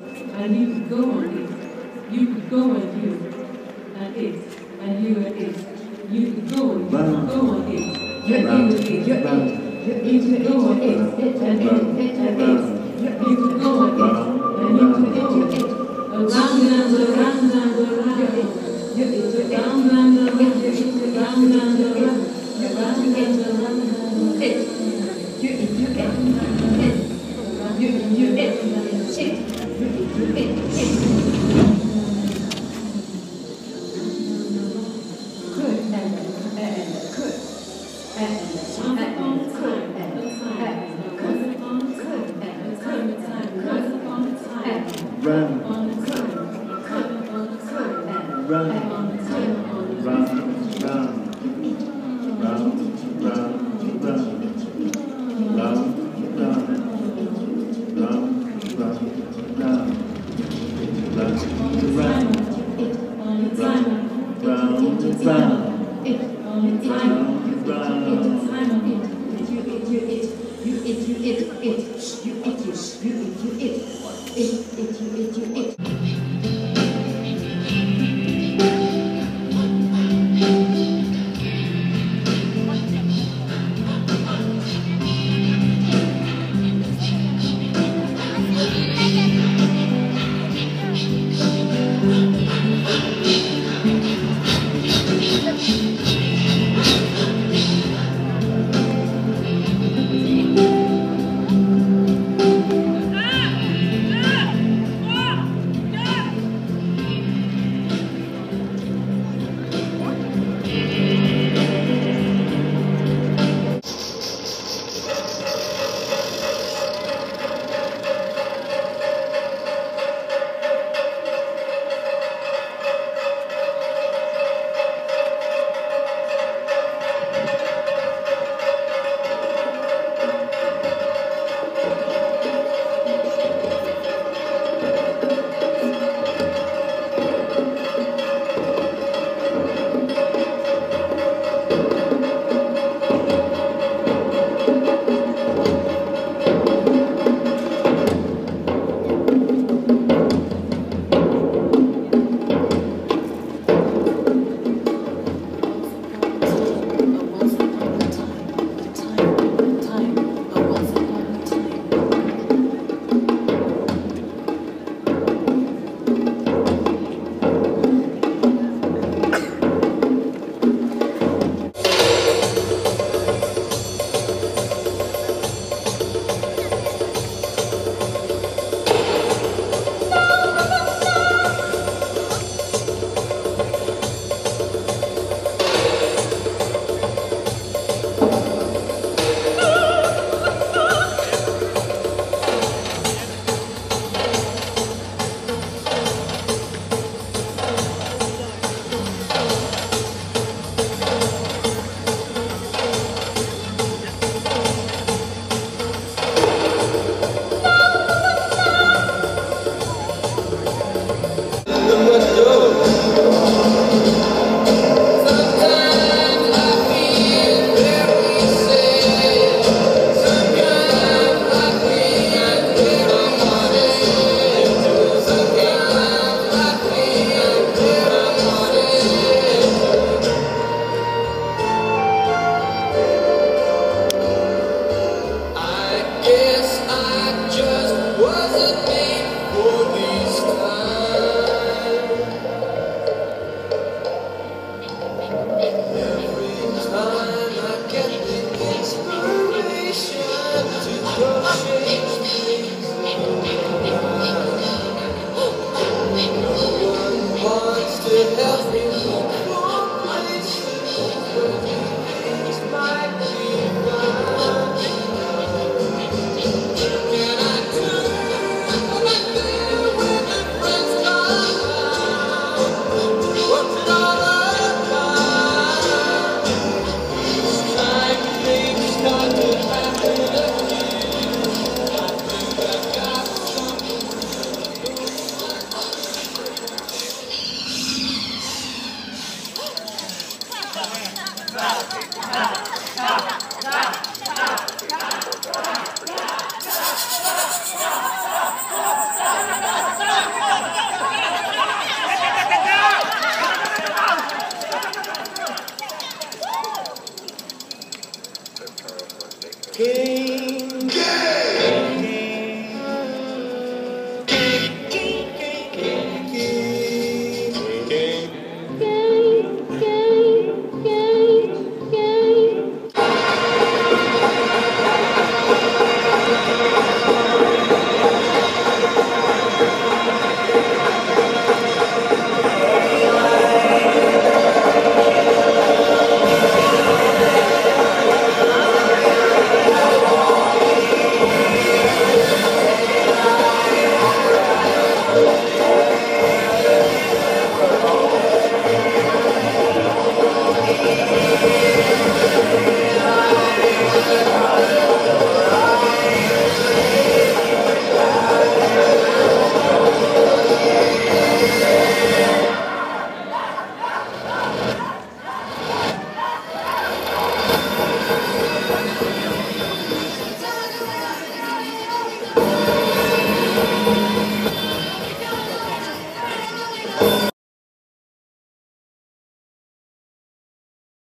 And you could go on it. You could go on you and it. And you and it. You could go on, you could go on it. You're it, you're it. You could go on it and it and it. You could go on it and you could go on it. Around and around and around. You're it, around and around. You're around and around. You're around and around. It. You're it, you're it. You're it, you're it. King.